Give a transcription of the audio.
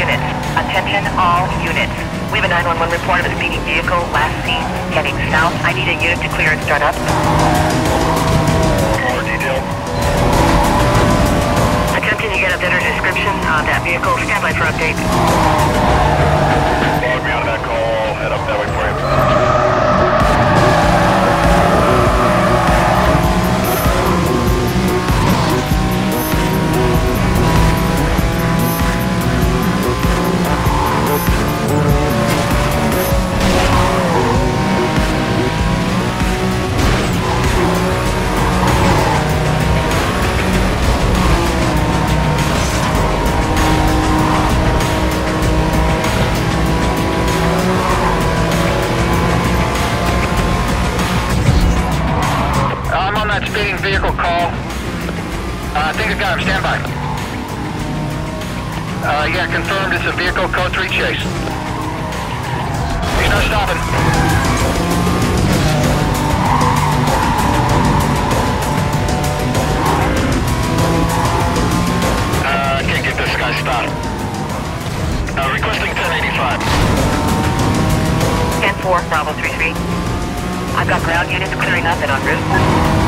units. Attention all units. We have a 911 report of a speeding vehicle last seen heading south. I need a unit to clear and start up. Caller detail. Attention, you get a better description of that vehicle. Stand by for update. Log me out of that call. Head up that way for you. Speeding vehicle call. I think I got him. Stand by. Yeah, confirmed. It's a vehicle code 3 chase. He's not stopping. I can't get this guy stopped. Requesting 1085. 10-4, Bravo 33. I've got ground units clearing up and en route.